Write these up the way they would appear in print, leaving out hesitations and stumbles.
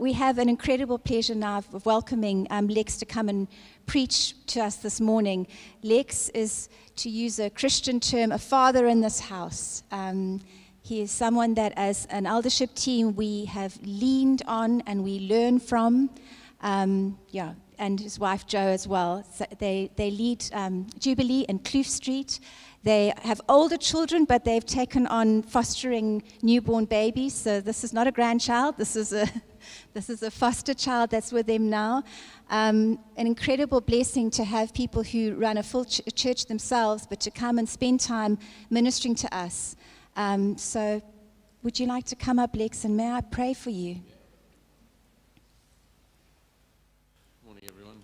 We have an incredible pleasure now of welcoming Lex to come and preach to us this morning. Lex is, to use a Christian term, a father in this house. He is someone that as an eldership team we have leaned on and we learn from. And his wife Jo as well. So they lead Jubilee and Kloof Street. They have older children, but they've taken on fostering newborn babies. So this is not a grandchild. This is a foster child that's with them now. An incredible blessing to have people who run a full church themselves, but to come and spend time ministering to us. So would you like to come up, Lex, and may I pray for you? Good morning, everyone.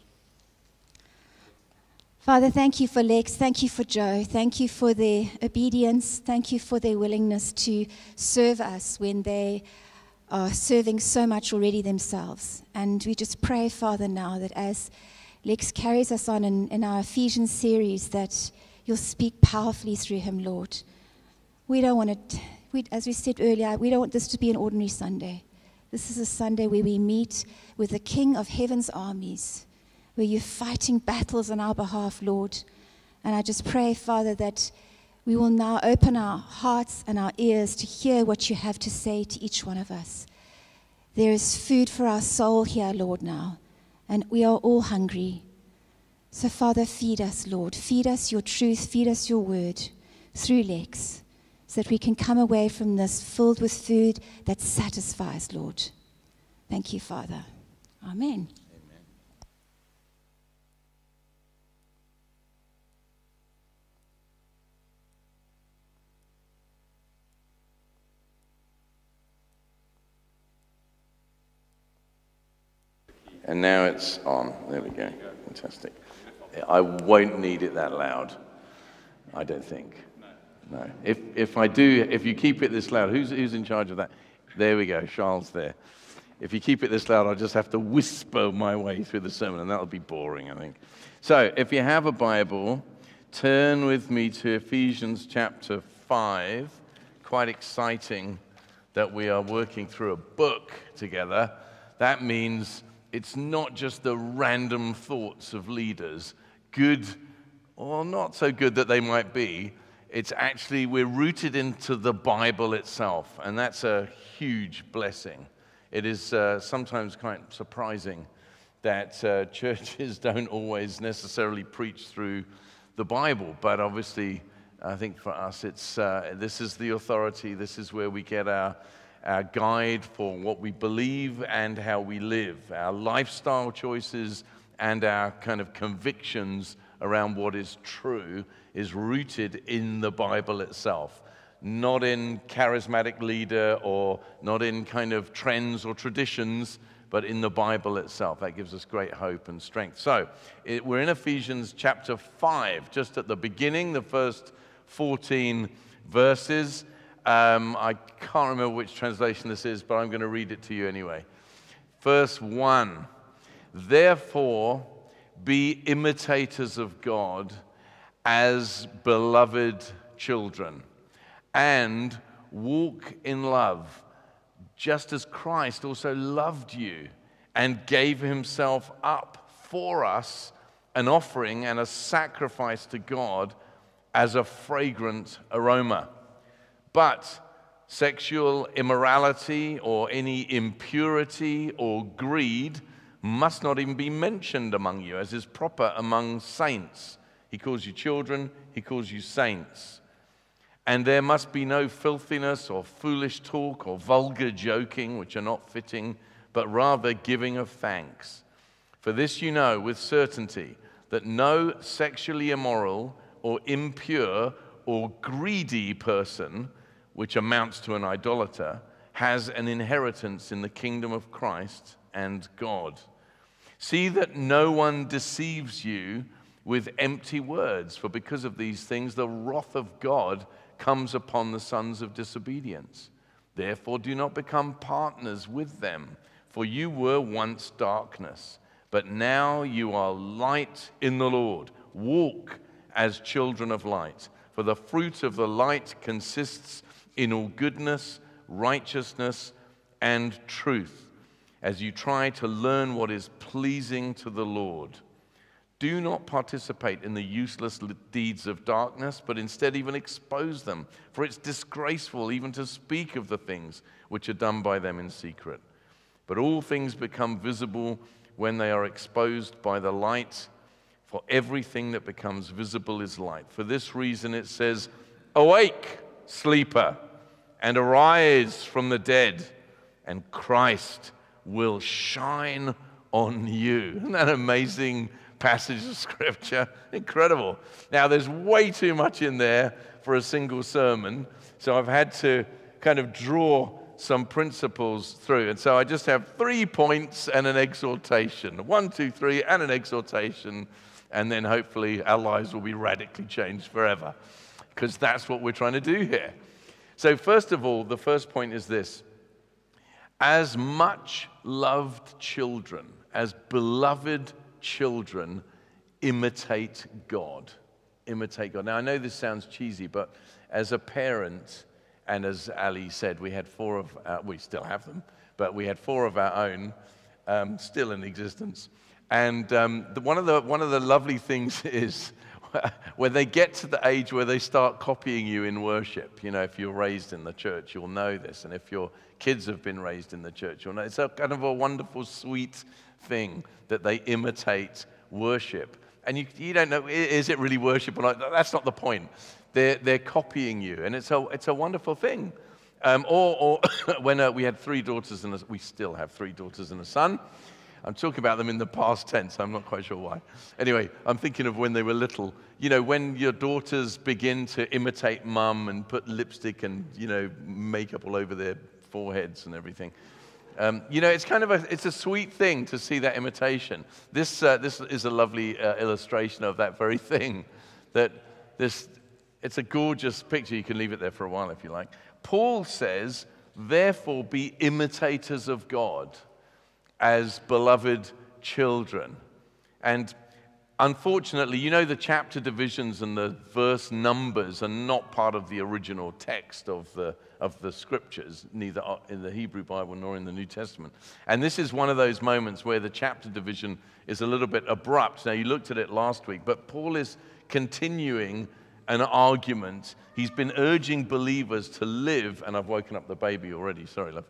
Father, thank you for Lex. Thank you for Jo. Thank you for their obedience. Thank you for their willingness to serve us when they are serving so much already themselves. And we just pray, Father, now that as Lex carries us on in our Ephesians series, that you'll speak powerfully through him, Lord. We don't want it, as we said earlier, we don't want this to be an ordinary Sunday. This is a Sunday where we meet with the King of Heaven's armies, where you're fighting battles on our behalf, Lord. And I just pray, Father, that we will now open our hearts and our ears to hear what you have to say to each one of us. There is food for our soul here, Lord, now, and we are all hungry. So, Father, feed us, Lord. Feed us your truth. Feed us your word through Lex, so that we can come away from this filled with food that satisfies, Lord. Thank you, Father. Amen. And now it's on. There we go. Fantastic. I won't need it that loud, I don't think. No. If I do, if you keep it this loud, who's in charge of that? There we go. Charles there. If you keep it this loud, I'll just have to whisper my way through the sermon, and that'll be boring, I think. So if you have a Bible, turn with me to Ephesians chapter 5. Quite exciting that we are working through a book together. That means it's not just the random thoughts of leaders, good or not so good that they might be. It's actually, we're rooted into the Bible itself, and that's a huge blessing. It is sometimes quite surprising that churches don't always necessarily preach through the Bible, but obviously, I think for us, it's this is the authority, this is where we get our guide for what we believe and how we live, our lifestyle choices and our kind of convictions around what is true is rooted in the Bible itself, not in charismatic leader or not in kind of trends or traditions, but in the Bible itself. That gives us great hope and strength. So we're in Ephesians chapter 5, just at the beginning, the first 14 verses. I can't remember which translation this is, but I'm going to read it to you anyway. Verse 1, therefore be imitators of God as beloved children, and walk in love, just as Christ also loved you and gave himself up for us, an offering and a sacrifice to God as a fragrant aroma. But sexual immorality or any impurity or greed must not even be mentioned among you, as is proper among saints. He calls you children, he calls you saints. And there must be no filthiness or foolish talk or vulgar joking, which are not fitting, but rather giving of thanks. For this you know with certainty, that no sexually immoral or impure or greedy person, which amounts to an idolater, has an inheritance in the kingdom of Christ and God. See that no one deceives you with empty words, for because of these things the wrath of God comes upon the sons of disobedience. Therefore do not become partners with them, for you were once darkness, but now you are light in the Lord. Walk as children of light, for the fruit of the light consists in all goodness, righteousness, and truth, as you try to learn what is pleasing to the Lord. Do not participate in the useless deeds of darkness, but instead even expose them, for it's disgraceful even to speak of the things which are done by them in secret. But all things become visible when they are exposed by the light, for everything that becomes visible is light. For this reason it says, "Awake, sleeper, and arise from the dead, and Christ will shine on you." Isn't that amazing? Passage of scripture. Incredible. Now, there's way too much in there for a single sermon, so I've had to kind of draw some principles through. And so I just have 3 points and an exhortation. 1, 2, 3, and an exhortation, and then hopefully our lives will be radically changed forever, because that's what we're trying to do here. So first of all, the first point is this. As much loved children, as beloved children, imitate God. Imitate God. Now, I know this sounds cheesy, but as a parent, and as Ali said, we had we still have them, but we had 4 of our own still in existence. And one of the lovely things is when they get to the age where they start copying you in worship. You know, if you're raised in the church, you'll know this. And if your kids have been raised in the church, you'll know. It's a kind of a wonderful, sweet thing that they imitate worship. And you don't know, is it really worship or not? That's not the point. They're copying you, and it's a wonderful thing. When we had 3 daughters, and we still have 3 daughters and a son. I'm talking about them in the past tense. I'm not quite sure why. Anyway, I'm thinking of when they were little. You know, when your daughters begin to imitate mum and put lipstick and, you know, makeup all over their foreheads and everything. You know, it's kind of it's a sweet thing to see that imitation. This is a lovely illustration of that very thing. It's a gorgeous picture. You can leave it there for a while if you like. Paul says, "Therefore be imitators of God as beloved children." And unfortunately, you know, the chapter divisions and the verse numbers are not part of the original text of the scriptures, neither in the Hebrew Bible nor in the New Testament. And this is one of those moments where the chapter division is a little bit abrupt. Now, you looked at it last week, but Paul is continuing an argument. He's been urging believers to live, and I've woken up the baby already, sorry, love.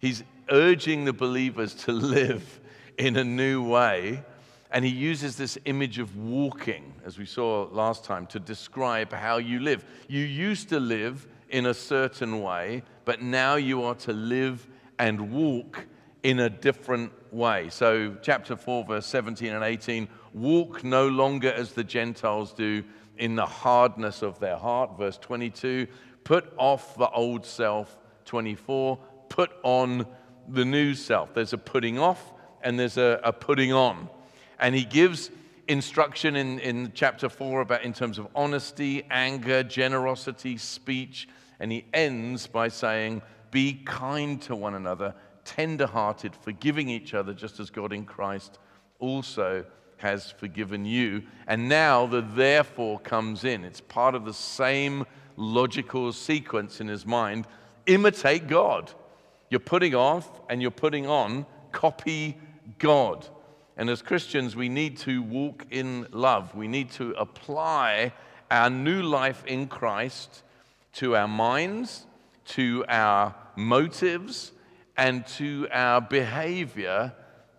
He's urging the believers to live in a new way, and he uses this image of walking, as we saw last time, to describe how you live. You used to live in a certain way, but now you are to live and walk in a different way. So chapter 4, verse 17 and 18, walk no longer as the Gentiles do in the hardness of their heart. Verse 22, put off the old self. 24, put on the new self. There's a putting off and there's a putting on. And he gives instruction in chapter 4 about in terms of honesty, anger, generosity, speech. And he ends by saying, be kind to one another, tender-hearted, forgiving each other, just as God in Christ also has forgiven you. And now the therefore comes in. It's part of the same logical sequence in his mind. Imitate God. You're putting off and you're putting on. Copy God. And as Christians, we need to walk in love. We need to apply our new life in Christ to our minds, to our motives, and to our behavior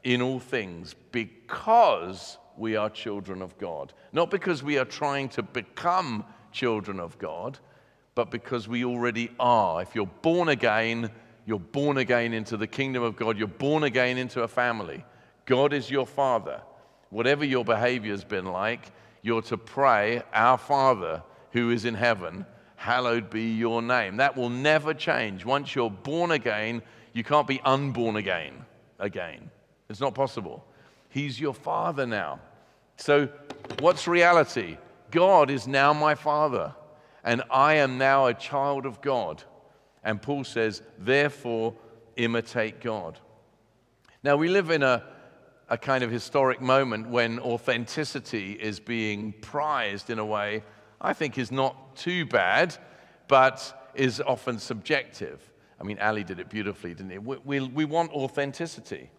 in all things, because we are children of God. Not because we are trying to become children of God, but because we already are. If you're born again into the kingdom of God. You're born again into a family. God is your Father. Whatever your behavior's been like, you're to pray, "Our Father who is in heaven, hallowed be your name." That will never change. Once you're born again, you can't be unborn again. It's not possible. He's your Father now. So what's reality? God is now my Father, and I am now a child of God. And Paul says, therefore, imitate God. Now, we live in a kind of historic moment when authenticity is being prized in a way I think is not too bad, but is often subjective. I mean, Ali did it beautifully, didn't he? We want authenticity.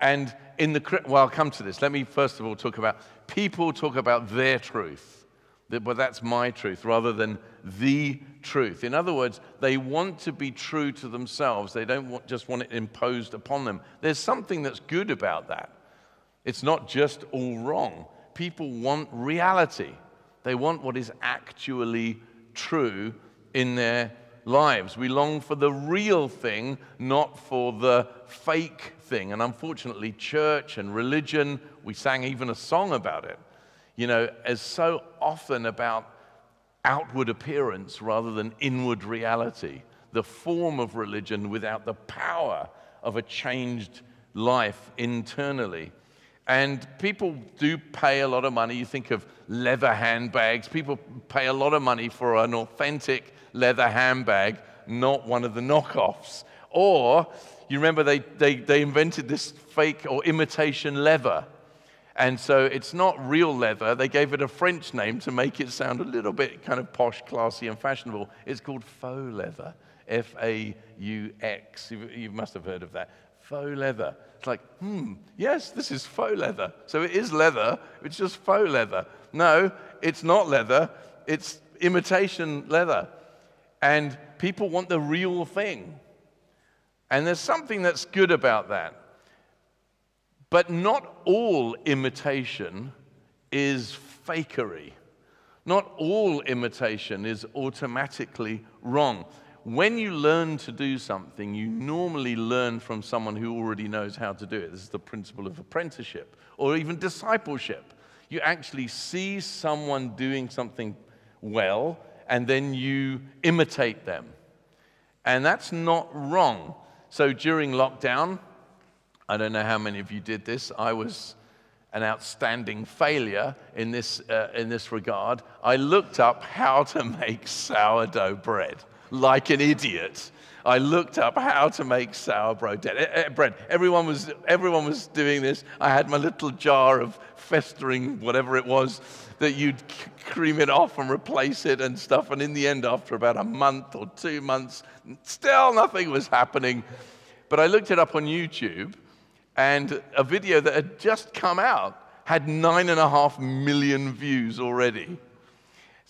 And in the, well, I'll come to this. Let me first of all talk about, people talk about their truth, but that's my truth, rather than the truth. In other words, they want to be true to themselves. They don't just want it imposed upon them. There's something that's good about that. It's not just all wrong. People want reality. They want what is actually true in their lives. We long for the real thing, not for the fake thing. And unfortunately, church and religion, we sang even a song about it, you know, is so often about outward appearance rather than inward reality. The form of religion without the power of a changed life internally. And people do pay a lot of money. You think of leather handbags. People pay a lot of money for an authentic leather handbag, not one of the knockoffs. Or, you remember they invented this fake or imitation leather. And so it's not real leather. They gave it a French name to make it sound a little bit kind of posh, classy, and fashionable. It's called faux leather, F-A-U-X. You must have heard of that. Faux leather. It's like, yes, this is faux leather. So it is leather, it's just faux leather. No, it's not leather, it's imitation leather. And people want the real thing. And there's something that's good about that. But not all imitation is fakery. Not all imitation is automatically wrong. When you learn to do something, you normally learn from someone who already knows how to do it. This is the principle of apprenticeship or even discipleship. You actually see someone doing something well, and then you imitate them. And that's not wrong. So during lockdown, I don't know how many of you did this. I was an outstanding failure in this regard. I looked up how to make sourdough bread. Like an idiot, I looked up how to make sourdough bread. Everyone was doing this. I had my little jar of festering whatever it was that you'd cream it off and replace it and stuff. And in the end, after about a month or 2 months, still nothing was happening. But I looked it up on YouTube, and a video that had just come out had 9.5 million views already.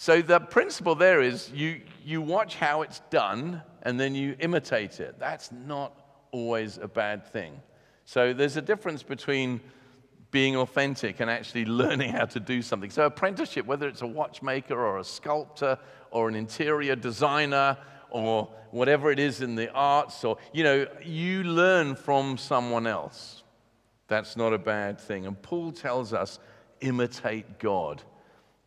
So the principle there is you watch how it's done and then you imitate it. That's not always a bad thing. So there's a difference between being authentic and actually learning how to do something. So apprenticeship, whether it's a watchmaker or a sculptor or an interior designer or whatever it is in the arts, or, you know, you learn from someone else. That's not a bad thing. And Paul tells us, imitate God.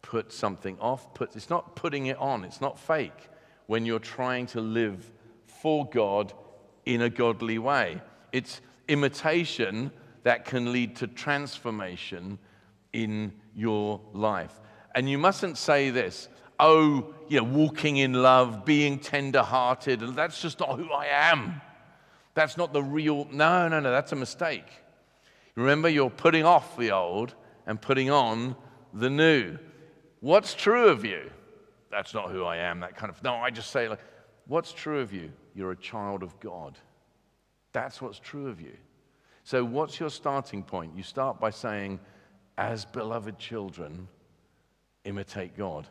Put something off. It's not putting it on. It's not fake when you're trying to live for God in a godly way. It's imitation that can lead to transformation in your life. And you mustn't say this, oh, you know, walking in love, being tender-hearted, and that's just not who I am. That's not the real. No, no, no, that's a mistake. Remember, you're putting off the old and putting on the new. What's true of you? That's not who I am, that kind of, no, I just say, like, what's true of you? You're a child of God. That's what's true of you. So what's your starting point? You start by saying, as beloved children, imitate God.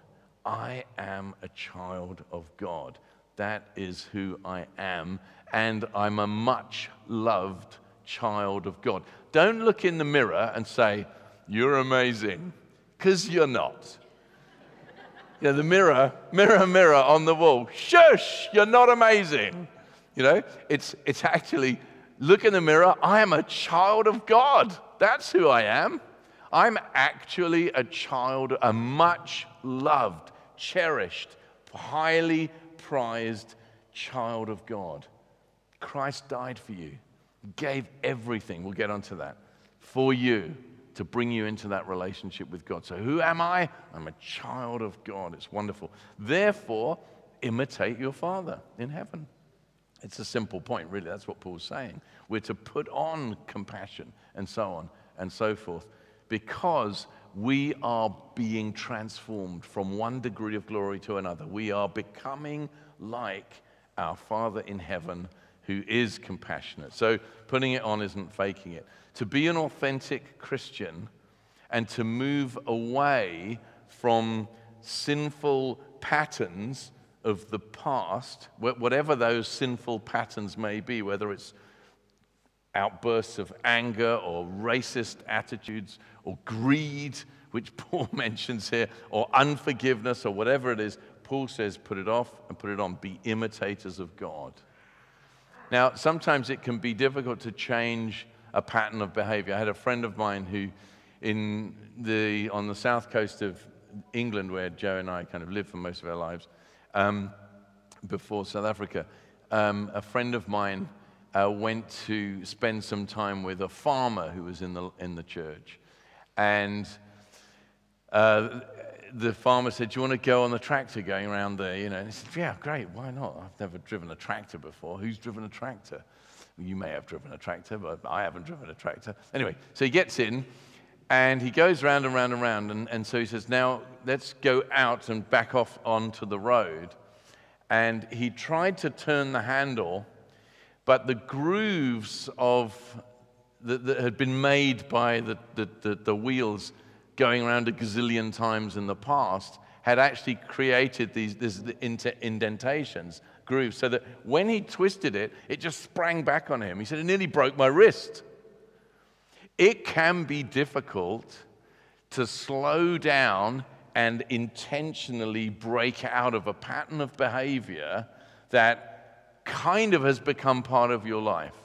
I am a child of God. That is who I am, and I'm a much-loved child of God. Don't look in the mirror and say, you're amazing, because you're not. Yeah, the mirror on the wall. Shush, you're not amazing. You know, it's actually, look in the mirror, I am a child of God. That's who I am. I'm actually a child, a much loved, cherished, highly prized child of God. Christ died for you, gave everything, we'll get onto that, for you, to bring you into that relationship with God. So who am I? I'm a child of God. It's wonderful. Therefore, imitate your Father in heaven. It's a simple point, really. That's what Paul's saying. We're to put on compassion and so on and so forth because we are being transformed from one degree of glory to another. We are becoming like our Father in heaven who is compassionate. So putting it on isn't faking it. To be an authentic Christian and to move away from sinful patterns of the past, whatever those sinful patterns may be, whether it's outbursts of anger or racist attitudes or greed, which Paul mentions here, or unforgiveness or whatever it is, Paul says put it off and put it on. Be imitators of God. Now, sometimes it can be difficult to change a pattern of behavior. I had a friend of mine who on the south coast of England, where Joe and I kind of lived for most of our lives, before South Africa, a friend of mine went to spend some time with a farmer who was in the church. And the farmer said, "Do you want to go on the tractor going around there?" You know, and he said, "Yeah, great, why not? I've never driven a tractor before. Who's driven a tractor?" Well, you may have driven a tractor, but I haven't driven a tractor. Anyway, so he gets in, and he goes round and round and round, and so he says, "Now let's go out and back off onto the road." And he tried to turn the handle, but the grooves that had been made by the wheels going around a gazillion times in the past had actually created these indentations, grooves, so that when he twisted it, it just sprang back on him. He said, "It nearly broke my wrist." It can be difficult to slow down and intentionally break out of a pattern of behavior that kind of has become part of your life.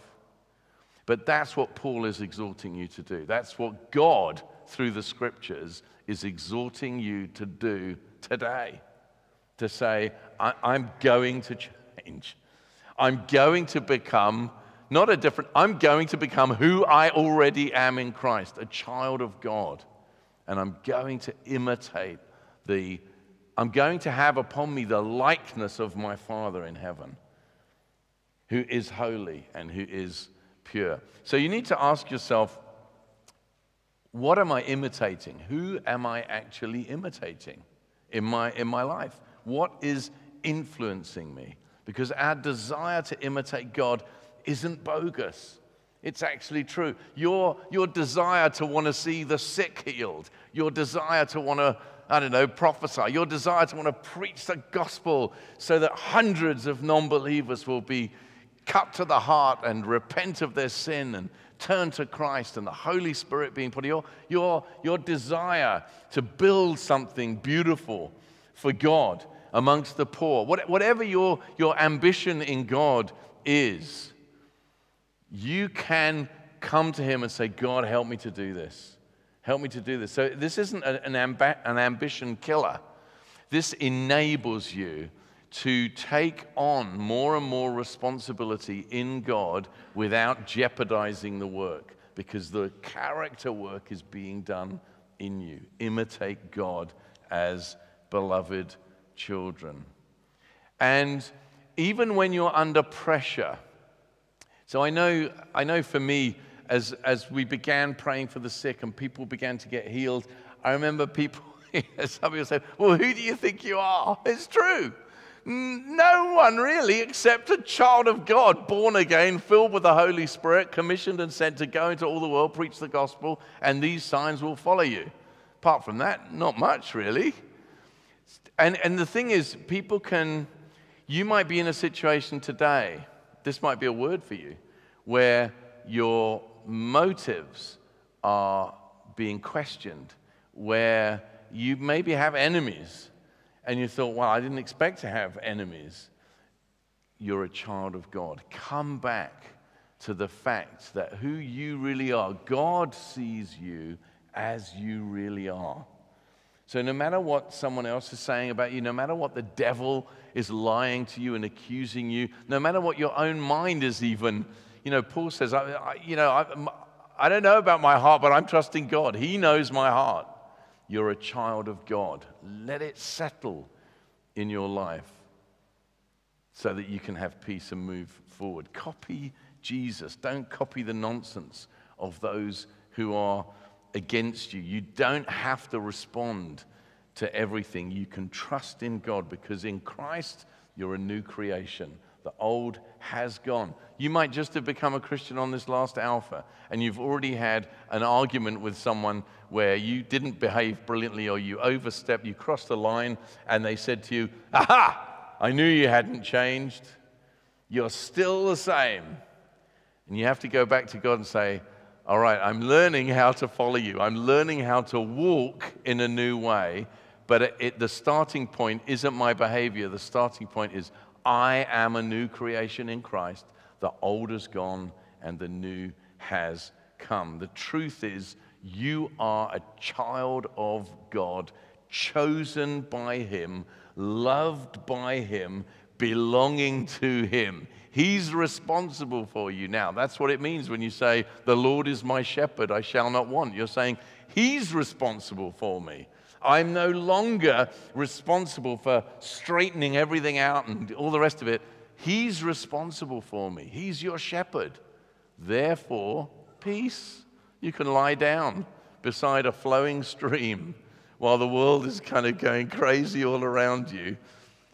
But that's what Paul is exhorting you to do. That's what God, through the scriptures, is exhorting you to do today. To say, I'm going to change. I'm going to become I'm going to become who I already am in Christ, a child of God. And I'm going to imitate I'm going to have upon me the likeness of my Father in heaven, who is holy and who is pure. So you need to ask yourself, what am I imitating? Who am I actually imitating in my life? What is influencing me? Because our desire to imitate God isn't bogus. It's actually true. Your desire to want to see the sick healed, your desire to want to, I don't know, prophesy, your desire to want to preach the gospel so that hundreds of non-believers will be cut to the heart and repent of their sin and turn to Christ and the Holy Spirit being put in your desire to build something beautiful for God amongst the poor. Whatever your ambition in God is, you can come to him and say, "God, help me to do this. Help me to do this." So this isn't an ambition killer. This enables you to take on more and more responsibility in God without jeopardizing the work, because the character work is being done in you. Imitate God as beloved children. And even when you're under pressure. So I know for me, as we began praying for the sick and people began to get healed, I remember some people said, "Well, who do you think you are?" It's true. No one really, except a child of God, born again, filled with the Holy Spirit, commissioned and sent to go into all the world, preach the gospel, and these signs will follow you. Apart from that, not much really. And the thing is, you might be in a situation today, this might be a word for you, where your motives are being questioned, where you maybe have enemies, and you thought, "Well, I didn't expect to have enemies." You're a child of God. Come back to the fact that who you really are, God sees you as you really are. So no matter what someone else is saying about you, no matter what the devil is lying to you and accusing you, no matter what your own mind is even, you know, Paul says, I don't know about my heart, but I'm trusting God. He knows my heart. You're a child of God. Let it settle in your life so that you can have peace and move forward. Copy Jesus. Don't copy the nonsense of those who are against you. You don't have to respond to everything. You can trust in God because in Christ, you're a new creation. The old has gone. You might just have become a Christian on this last Alpha, and you've already had an argument with someone where you didn't behave brilliantly, or you overstepped, you crossed the line, and they said to you, aha, I knew you hadn't changed. You're still the same. And you have to go back to God and say, all right, I'm learning how to follow you. I'm learning how to walk in a new way, but the starting point isn't my behavior. The starting point is, I am a new creation in Christ. The old is gone and the new has come. The truth is, you are a child of God, chosen by Him, loved by Him, belonging to Him. He's responsible for you now. That's what it means when you say, the Lord is my shepherd, I shall not want. You're saying, He's responsible for me. I'm no longer responsible for straightening everything out and all the rest of it. He's responsible for me. He's your shepherd. Therefore, peace. You can lie down beside a flowing stream while the world is kind of going crazy all around you.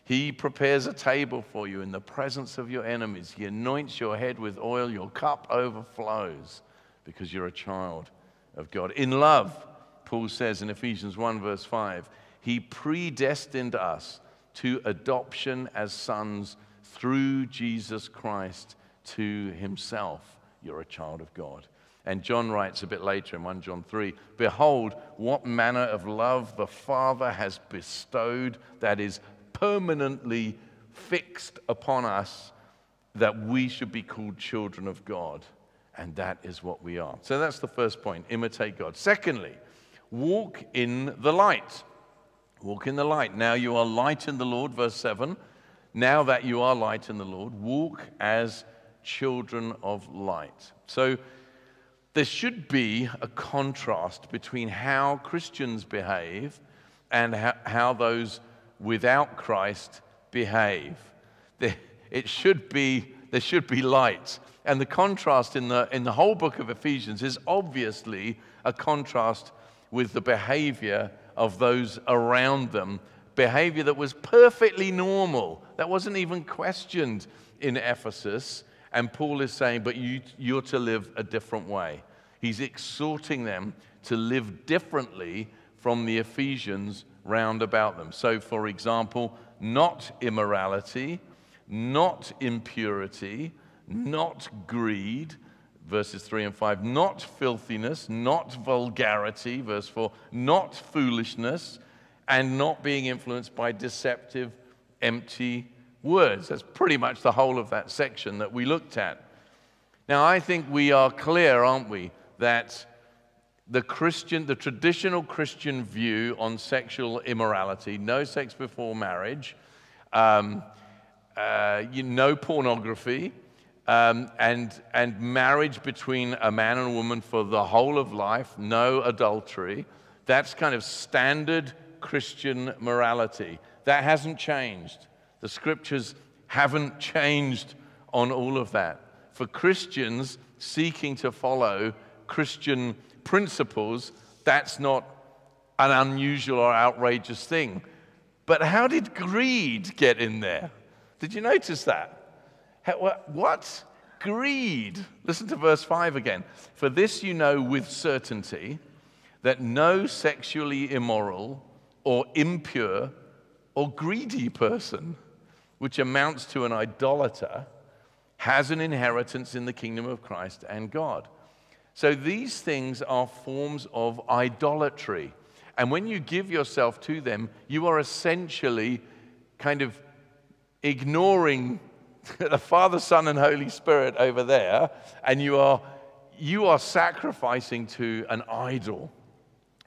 He prepares a table for you in the presence of your enemies. He anoints your head with oil. Your cup overflows because you're a child of God. In love, Paul says in Ephesians 1 verse 5, He predestined us to adoption as sons through Jesus Christ to Himself. You're a child of God. And John writes a bit later in 1 John 3, behold, what manner of love the Father has bestowed, that is permanently fixed upon us, that we should be called children of God. And that is what we are. So that's the first point, imitate God. Secondly, walk in the light. Walk in the light. Now you are light in the Lord, verse 7. Now that you are light in the Lord, walk as children of light. So there should be a contrast between how Christians behave and how those without Christ behave. There should be light. And the contrast in the whole book of Ephesians is obviously a contrast with the behavior of those around them, behavior that was perfectly normal, that wasn't even questioned in Ephesus. And Paul is saying, but you're to live a different way. He's exhorting them to live differently from the Ephesians round about them. So, for example, not immorality, not impurity, not greed, verses 3 and 5, not filthiness, not vulgarity, verse 4, not foolishness, and not being influenced by deceptive, empty words. That's pretty much the whole of that section that we looked at. Now, I think we are clear, aren't we, that the traditional Christian view on sexual immorality, no sex before marriage, no pornography, and marriage between a man and a woman for the whole of life, no adultery, that's kind of standard Christian morality. That hasn't changed. The scriptures haven't changed on all of that. For Christians seeking to follow Christian principles, that's not an unusual or outrageous thing. But how did greed get in there? Did you notice that? What? Greed. Listen to verse 5 again. For this you know with certainty, that no sexually immoral or impure or greedy person, which amounts to an idolater, has an inheritance in the kingdom of Christ and God. So these things are forms of idolatry. And when you give yourself to them, you are essentially kind of ignoring the Father, Son, and Holy Spirit over there, and you are sacrificing to an idol,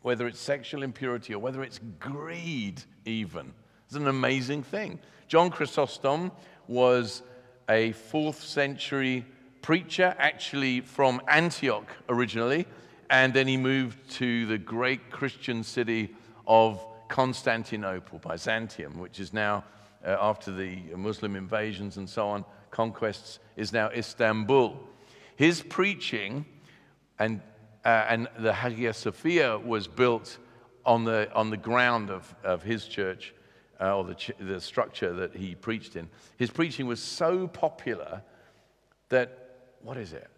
whether it's sexual impurity or whether it's greed even. It's an amazing thing. John Chrysostom was a 4th century preacher, actually from Antioch originally, and then he moved to the great Christian city of Constantinople, Byzantium, which is now, after the Muslim invasions and so on, conquests, is now Istanbul. His preaching, and the Hagia Sophia was built on the ground of his church or the structure that he preached in. His preaching was so popular that, what is it,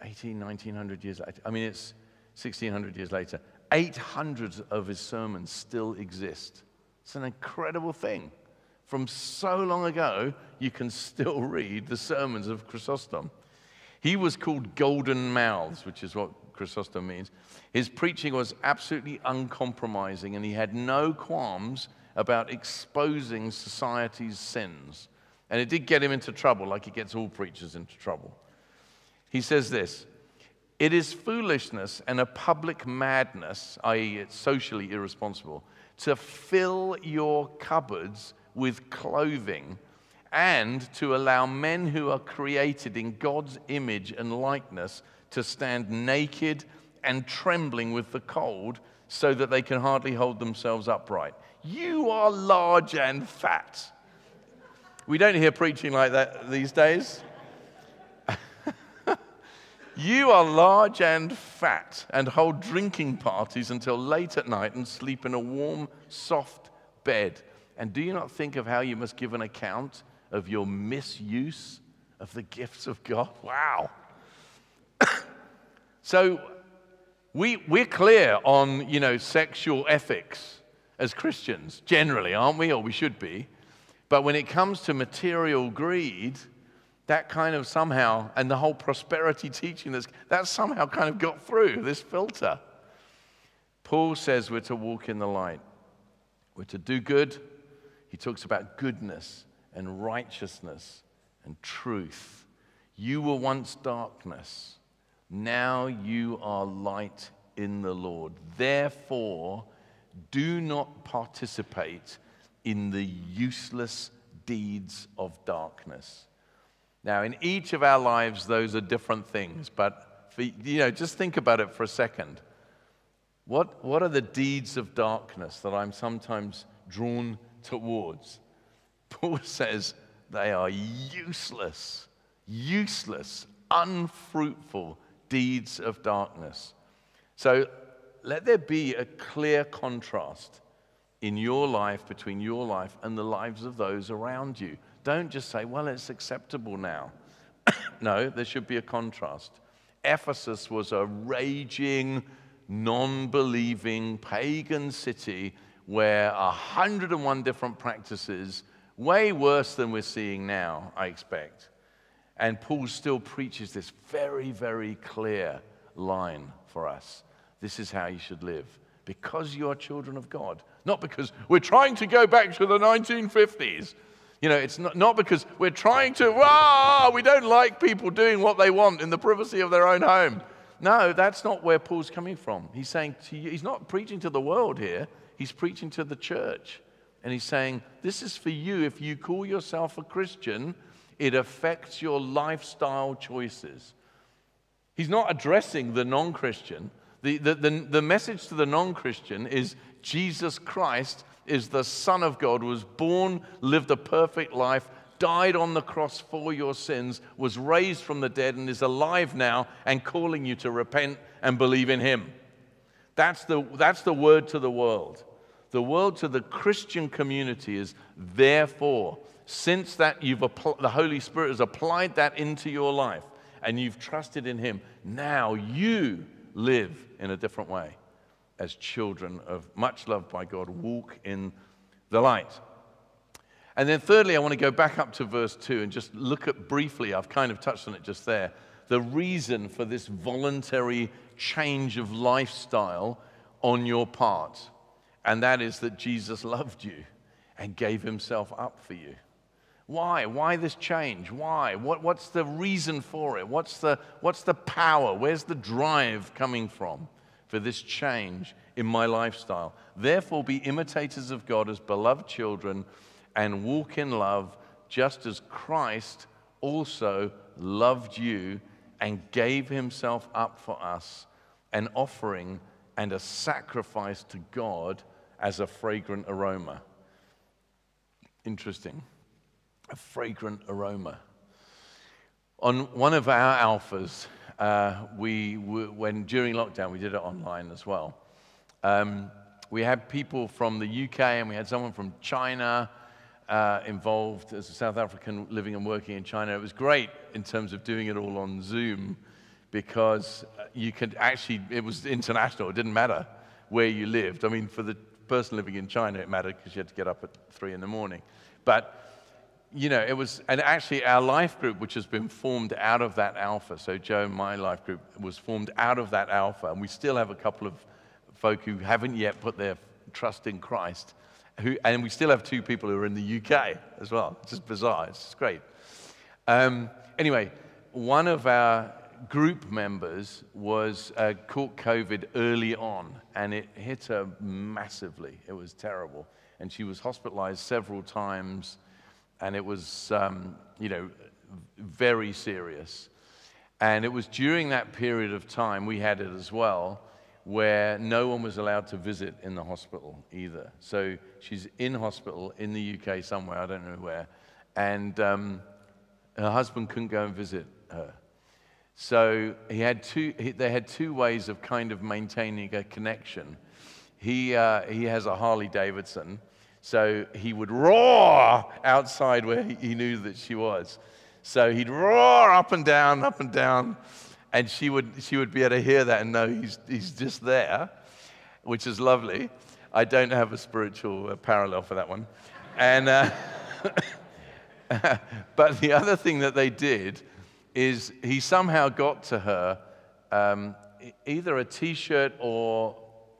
1900 years later? I mean, it's 1600 years later. 800 of his sermons still exist. It's an incredible thing. From so long ago, you can still read the sermons of Chrysostom. He was called Golden Mouths, which is what Chrysostom means. His preaching was absolutely uncompromising, and he had no qualms about exposing society's sins. And it did get him into trouble, like it gets all preachers into trouble. He says this: "It is foolishness and a public madness, i.e. it's socially irresponsible, to fill your cupboards with clothing and to allow men who are created in God's image and likeness to stand naked and trembling with the cold so that they can hardly hold themselves upright. You are large and fat." We don't hear preaching like that these days. "You are large and fat and hold drinking parties until late at night and sleep in a warm, soft bed. And do you not think of how you must give an account of your misuse of the gifts of God?" Wow. So we're clear on, you know, sexual ethics as Christians, generally, aren't we? Or we should be. But when it comes to material greed, that kind of somehow, and the whole prosperity teaching, that somehow kind of got through this filter. Paul says we're to walk in the light. We're to do good. He talks about goodness and righteousness and truth. You were once darkness. Now you are light in the Lord. Therefore, do not participate in the useless deeds of darkness. Now, in each of our lives, those are different things, but just think about it for a second. What are the deeds of darkness that I'm sometimes drawn towards? Paul says they are useless, unfruitful deeds of darkness. So let there be a clear contrast in your life, between your life and the lives of those around you. Don't just say, well, it's acceptable now. No, there should be a contrast. Ephesus was a raging, non-believing pagan city where 101 different practices, way worse than we're seeing now, I expect. And Paul still preaches this very, very clear line for us. This is how you should live, because you are children of God. Not because we're trying to go back to the 1950s. You know, it's not because we're trying to, we don't like people doing what they want in the privacy of their own home. No, that's not where Paul's coming from. He's saying to you, he's not preaching to the world here. He's preaching to the church. And he's saying, this is for you. If you call yourself a Christian, it affects your lifestyle choices. He's not addressing the non-Christian. The message to the non-Christian is Jesus Christ is the Son of God, was born, lived a perfect life, died on the cross for your sins, was raised from the dead and is alive now and calling you to repent and believe in him. That's the word to the world. The word to the Christian community is therefore. Since that, the Holy Spirit has applied that into your life and you've trusted in him, now you live in a different way as children of much loved by God, walk in the light. And then thirdly, I want to go back up to verse 2 and just look at briefly, I've kind of touched on it just there, the reason for this voluntary change of lifestyle on your part. And that is that Jesus loved you and gave himself up for you. Why? Why this change? Why? What's the reason for it? What's the power? Where's the drive coming from for this change in my lifestyle? Therefore, be imitators of God as beloved children and walk in love, just as Christ also loved you and gave himself up for us, an offering and a sacrifice to God as a fragrant aroma. Interesting. A fragrant aroma. On one of our alphas, when during lockdown, we did it online as well. We had people from the UK and we had someone from China involved as a South African living and working in China. It was great in terms of doing it all on Zoom because you could actually, it was international. It didn't matter where you lived. I mean, for the person living in China, it mattered because you had to get up at 3 in the morning. But, you know, it was, and actually our life group, which has been formed out of that alpha, so Joe, my life group, was formed out of that alpha, and we still have a couple of folk who haven't yet put their trust in Christ, and we still have 2 people who are in the UK as well. It's just bizarre. It's just great. Anyway, one of our group members was caught COVID early on, and it hit her massively. It was terrible, and she was hospitalized several times, and it was, you know, very serious. And it was during that period of time, we had it as well, where no one was allowed to visit in the hospital either. So she's in hospital in the UK somewhere, I don't know where, and her husband couldn't go and visit her. So he had they had 2 ways of kind of maintaining a connection. He has a Harley Davidson, so he would roar outside where he knew that she was. So he'd roar up and down, and she would be able to hear that and know he's just there, which is lovely. I don't have a spiritual parallel for that one. And, but the other thing that they did is he somehow got to her either a T-shirt or,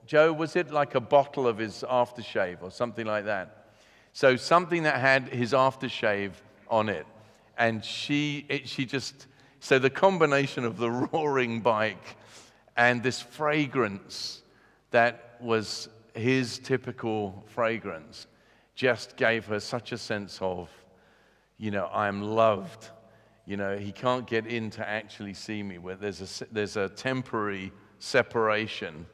Joe, was it like a bottle of his aftershave or something like that? So something that had his aftershave on it. And she just, so the combination of the roaring bike and this fragrance that was his typical fragrance just gave her such a sense of, you know, I'm loved. You know, he can't get in to actually see me. Where there's a temporary separation,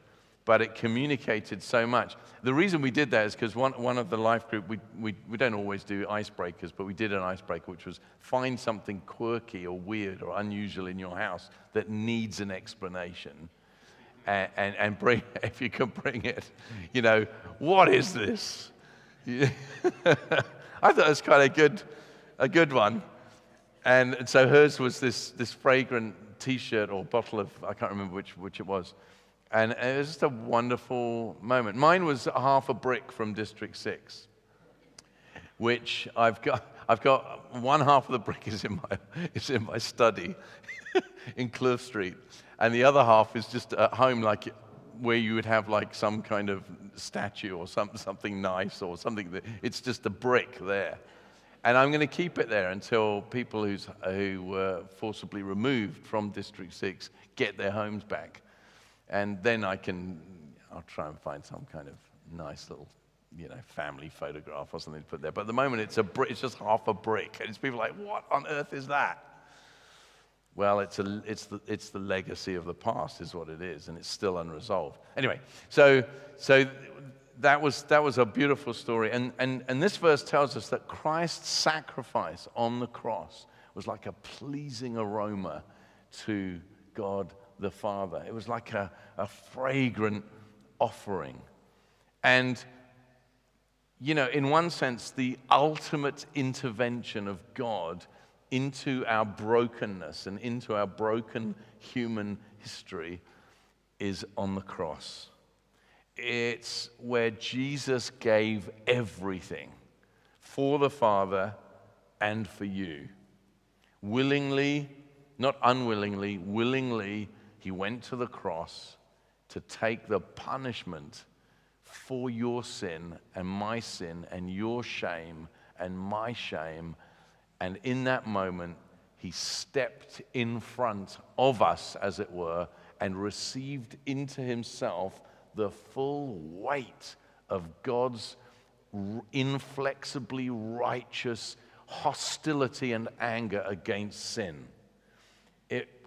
but it communicated so much. The reason we did that is because one of the life group, we don't always do icebreakers, but we did an icebreaker, which was find something quirky or weird or unusual in your house that needs an explanation, and bring, if you can bring it, you know, what is this? I thought it was kind of a good one. And so hers was this fragrant T-shirt or bottle of, I can't remember which it was. And it was just a wonderful moment. Mine was half a brick from District 6, which I've got one half of the brick is in my study in Kloof Street, and the other half is just at home, like where you would have like some kind of statue or something nice or something. That, it's just a brick there, and I'm going to keep it there until people who were forcibly removed from District 6 get their homes back. And then I'll try and find some kind of nice little, you know, family photograph or something to put there. But at the moment, it's just half a brick, and it's people like, what on earth is that? Well, it's the legacy of the past, is what it is, and it's still unresolved. Anyway, so that was a beautiful story, and this verse tells us that Christ's sacrifice on the cross was like a pleasing aroma to God the Father. It was like a fragrant offering. And, you know, in one sense, the ultimate intervention of God into our brokenness and into our broken human history is on the cross. It's where Jesus gave everything for the Father and for you. Willingly, not unwillingly, willingly, He went to the cross to take the punishment for your sin and my sin and your shame and my shame. And in that moment, he stepped in front of us, as it were, and received into himself the full weight of God's inflexibly righteous hostility and anger against sin.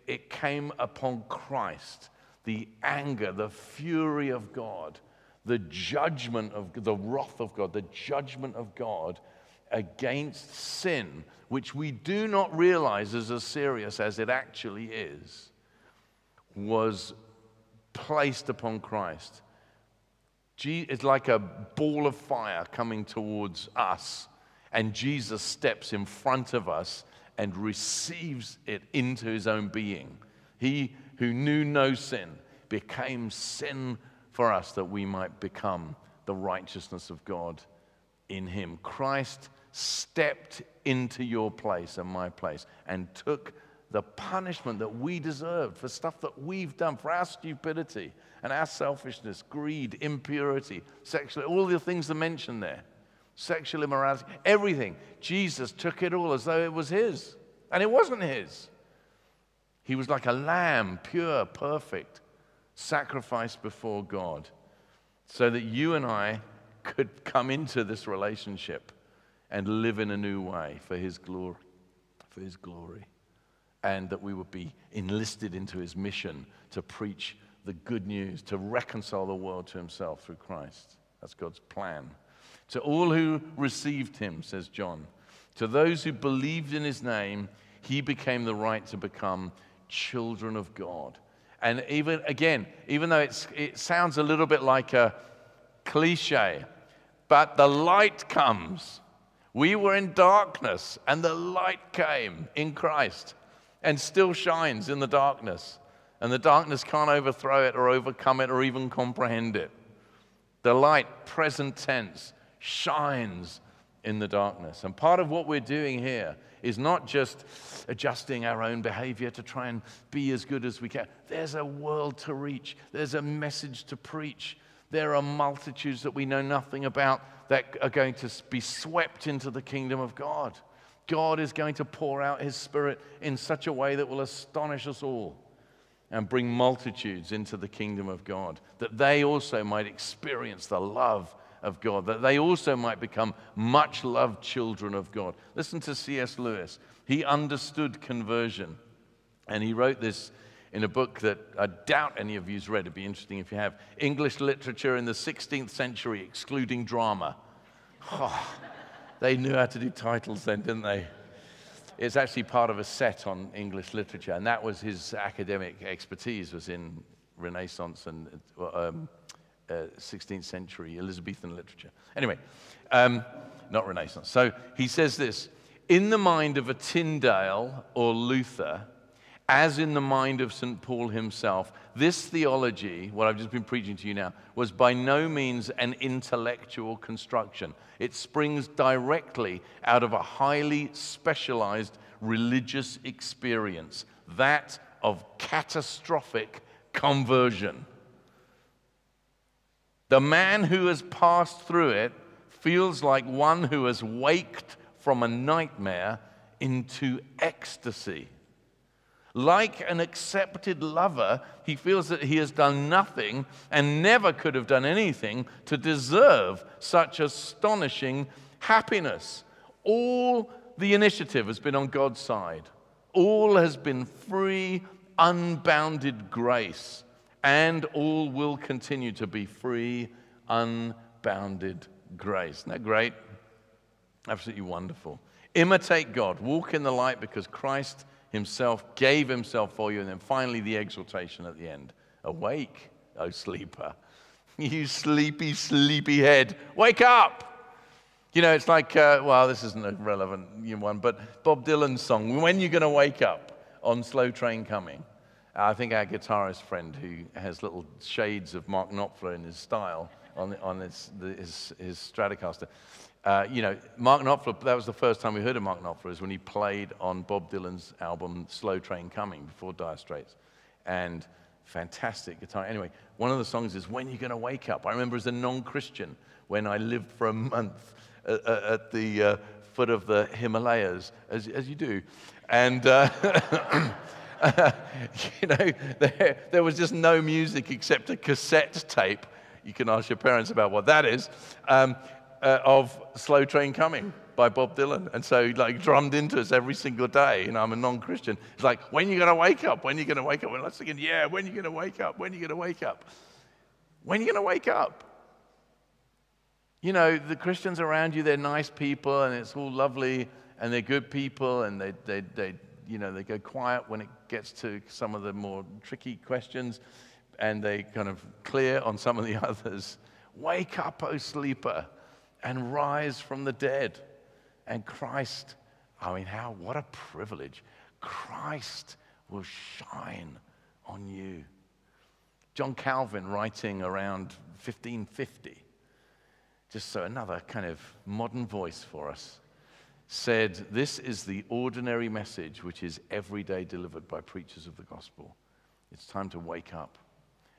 It came upon Christ, the anger, the fury of God, the judgment of, the wrath of God, the judgment of God against sin, which we do not realize is as serious as it actually is, was placed upon Christ It's like a ball of fire coming towards us, and Jesus steps in front of us and receives it into his own being. He who knew no sin became sin for us that we might become the righteousness of God in him. Christ stepped into your place and my place and took the punishment that we deserved for stuff that we've done, for our stupidity and our selfishness, greed, impurity, sexual, all the things that are mentioned there, sexual immorality, everything. Jesus took it all as though it was his, and it wasn't his. He was like a lamb, pure, perfect, sacrificed before God, so that you and I could come into this relationship and live in a new way for his glory, and that we would be enlisted into his mission to preach the good news, to reconcile the world to himself through Christ. That's God's plan. To all who received him, says John, to those who believed in his name, he became the right to become children of God. And even, again, even though it sounds a little bit like a cliche, but the light comes. We were in darkness, and the light came in Christ, and still shines in the darkness. And the darkness can't overthrow it or overcome it or even comprehend it. The light, present tense, shines in the darkness. And part of what we're doing here is not just adjusting our own behavior to try and be as good as we can. There's a world to reach. There's a message to preach. There are multitudes that we know nothing about that are going to be swept into the kingdom of God. God is going to pour out his Spirit in such a way that will astonish us all and bring multitudes into the kingdom of God, that they also might experience the love of God, that they also might become much-loved children of God. Listen to C.S. Lewis. He understood conversion, and he wrote this in a book that I doubt any of you's read. It'd be interesting if you have. English Literature in the 16th Century, Excluding Drama. Oh. They knew how to do titles then, didn't they? It's actually part of a set on English literature, and that was his academic expertise, was in Renaissance and 16th century Elizabethan literature. Anyway, not Renaissance. So he says this: in the mind of a Tyndale or Luther, as in the mind of St. Paul himself, this theology, what I've just been preaching to you now, was by no means an intellectual construction. It springs directly out of a highly specialized religious experience, that of catastrophic conversion. The man who has passed through it feels like one who has waked from a nightmare into ecstasy. Like an accepted lover, he feels that he has done nothing and never could have done anything to deserve such astonishing happiness. All the initiative has been on God's side. All has been free, unbounded grace, and all will continue to be free, unbounded grace. Isn't that great? Absolutely wonderful. Imitate God. Walk in the light because Christ himself gave himself for you. And then finally, the exhortation at the end. Awake, O sleeper. You sleepy, sleepy head. Wake up. You know, it's like, well, this isn't a relevant one, but Bob Dylan's song, When You Gonna Wake Up, on Slow Train Coming. I think our guitarist friend, who has little shades of Mark Knopfler in his style on his Stratocaster, you know, Mark Knopfler, that was the first time we heard of Mark Knopfler, is when he played on Bob Dylan's album Slow Train Coming before Dire Straits. And fantastic guitar. Anyway, one of the songs is When You Gonna Wake Up. I remember as a non-Christian, when I lived for a month at the foot of the Himalayas, as you do. And, you know, there was just no music except a cassette tape. You can ask your parents about what that is. Of Slow Train Coming by Bob Dylan. And so, like, drummed into us every single day. You know, I'm a non-Christian. It's like, when are you going to wake up? When are you going to wake up? And I was thinking, yeah, when are you going to wake up? When are you going to wake up? When are you going to wake up? You know, the Christians around you, they're nice people, and it's all lovely, and they're good people, and they go quiet when it gets to some of the more tricky questions, and they kind of clear on some of the others. Wake up, O sleeper, and rise from the dead. And Christ, I mean, what a privilege. Christ will shine on you. John Calvin, writing around 1550, just so another kind of modern voice for us, said, this is the ordinary message which is every day delivered by preachers of the gospel. It's time to wake up.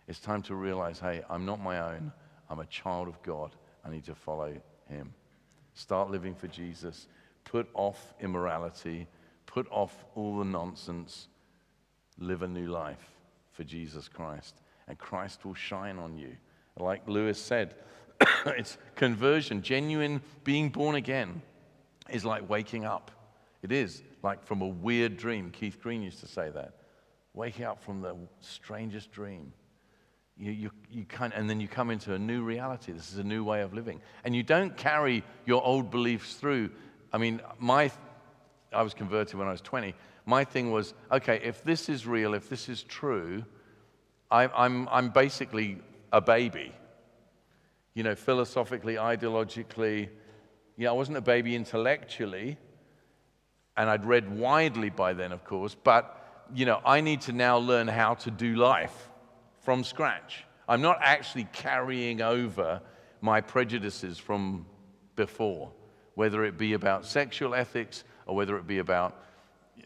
It's time to realize, hey, I'm not my own. I'm a child of God. I need to follow him. Start living for Jesus. Put off immorality. Put off all the nonsense. Live a new life for Jesus Christ. And Christ will shine on you. Like Lewis said, it's conversion, genuine being born again is like waking up. It is like from a weird dream. Keith Green used to say that. Waking up from the strangest dream. And then you come into a new reality. This is a new way of living. And you don't carry your old beliefs through. I mean, I was converted when I was 20. My thing was, okay, if this is real, if this is true, I'm basically a baby. You know, philosophically, ideologically. Yeah, I wasn't a baby intellectually. And I'd read widely by then, of course. But, you know, I need to now learn how to do life from scratch. I'm not actually carrying over my prejudices from before, whether it be about sexual ethics or whether it be about,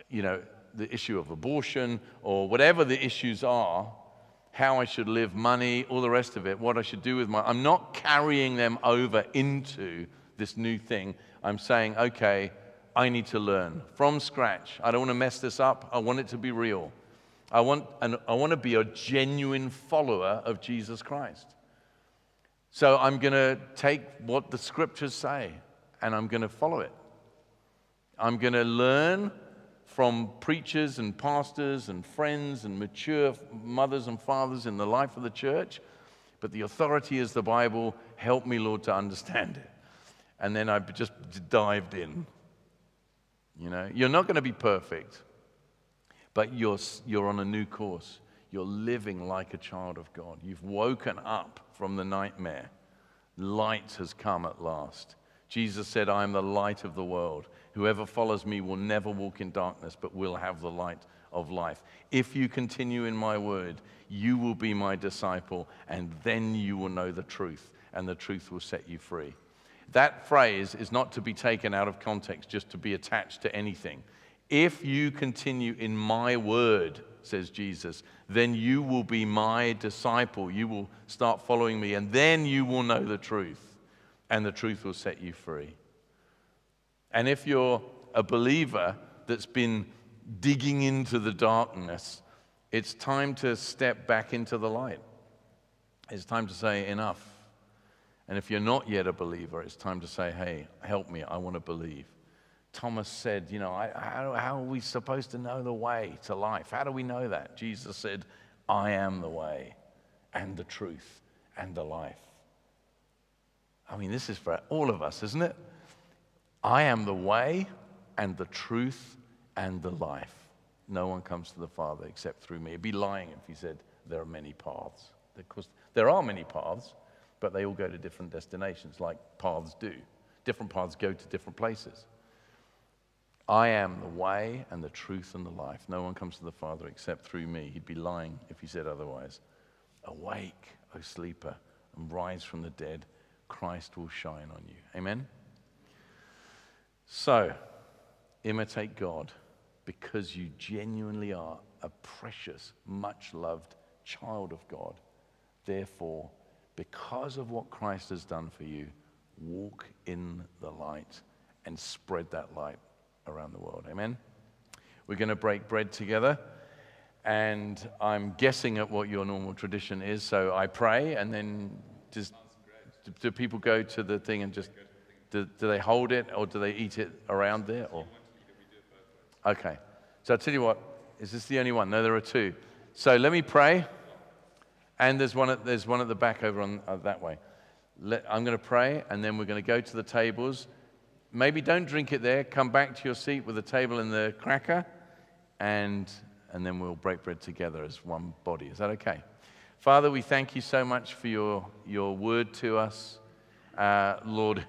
you know, the issue of abortion or whatever the issues are, how I should live, money, all the rest of it, what I should do with my... I'm not carrying them over into this new thing. I'm saying, okay, I need to learn from scratch. I don't want to mess this up. I want it to be real. I want to be a genuine follower of Jesus Christ. So I'm going to take what the scriptures say and I'm going to follow it. I'm going to learn from preachers and pastors and friends and mature mothers and fathers in the life of the church. But the authority is the Bible. Help me, Lord, to understand it. And then I just dived in. You know, you're not going to be perfect. But you're on a new course. You're living like a child of God. You've woken up from the nightmare. Light has come at last. Jesus said, I am the light of the world. Whoever follows me will never walk in darkness, but will have the light of life. If you continue in my word, you will be my disciple, and then you will know the truth, and the truth will set you free. That phrase is not to be taken out of context, just to be attached to anything. If you continue in my word, says Jesus, then you will be my disciple. You will start following me, and then you will know the truth, and the truth will set you free. And if you're a believer that's been digging into the darkness, it's time to step back into the light. It's time to say, enough. And if you're not yet a believer, it's time to say, hey, help me, I want to believe. Thomas said, you know, how are we supposed to know the way to life? How do we know that? Jesus said, I am the way and the truth and the life. I mean, this is for all of us, isn't it? I am the way and the truth and the life. No one comes to the Father except through me. It'd be lying if he said there are many paths. Because there are many paths, but they all go to different destinations like paths do. Different paths go to different places. I am the way and the truth and the life. No one comes to the Father except through me. He'd be lying if he said otherwise. Awake, O sleeper, and rise from the dead. Christ will shine on you. Amen? So, imitate God because you genuinely are a precious, much-loved child of God. Therefore, because of what Christ has done for you, walk in the light and spread that light around the world. Amen? We're going to break bread together, and I'm guessing at what your normal tradition is, so I pray, and then just do people go to the thing and just do they hold it or do they eat it around there? Or okay, so I'll tell you what, is this the only one? No, there are two. So let me pray, and there's one at the back over on that way. I'm going to pray, and then we're going to go to the tables. Maybe don't drink it there. Come back to your seat with the table and the cracker, and then we'll break bread together as one body. Is that okay? Father, we thank you so much for your word to us. Lord,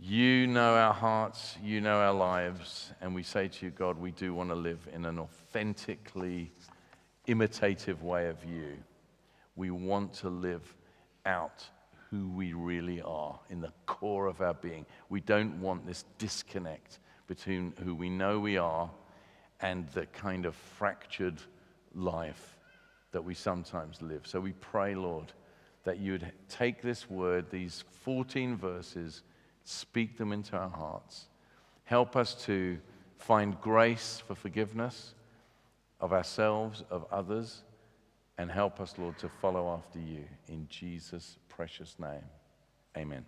you know our hearts, you know our lives, and we say to you, God, we do want to live in an authentically imitative way of you. We want to live out who we really are in the core of our being. We don't want this disconnect between who we know we are and the kind of fractured life that we sometimes live. So we pray, Lord, that you would take this word, these 14 verses, speak them into our hearts. Help us to find grace for forgiveness of ourselves, of others, and help us, Lord, to follow after you. In Jesus' precious name, amen.